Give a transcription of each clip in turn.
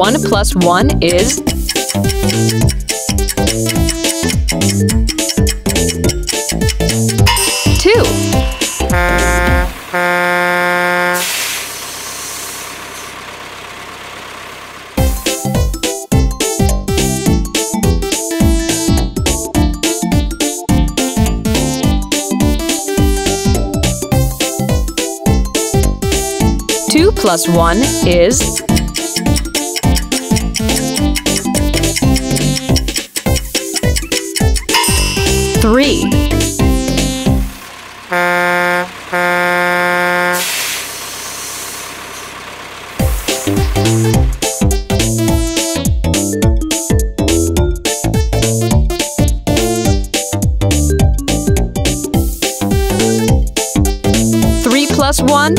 1 plus 1 is 2. 2 plus 1 is 3. 3 plus 1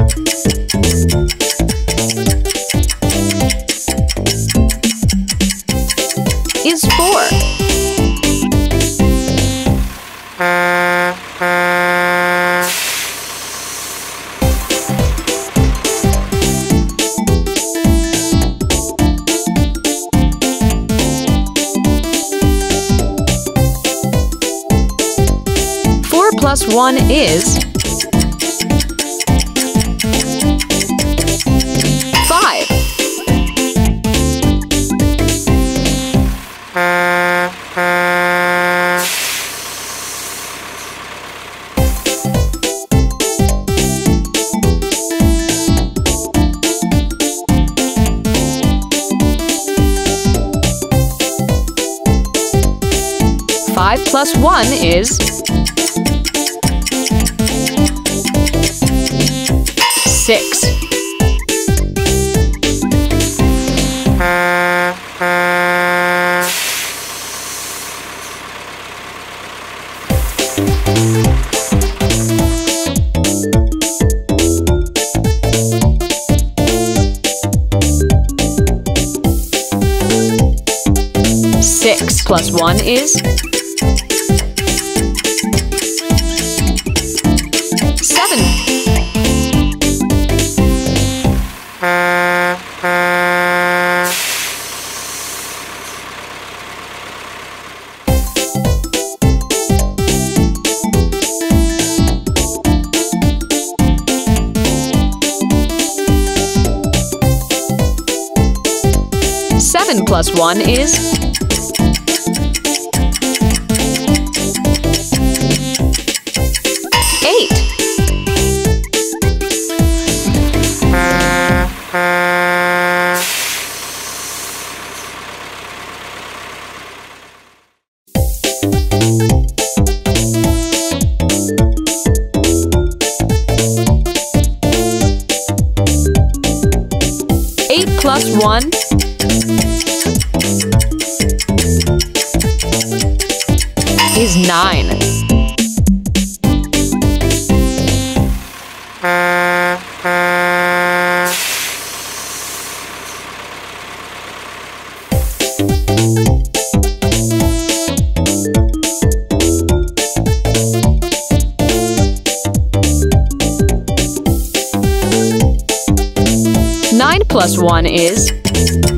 is 4. 4 plus 1 is 5. 5 plus 1 is 6. 6 plus 1 is 7. 7 plus 1 is 8. 8 plus 1 is 9. 9 plus 1 is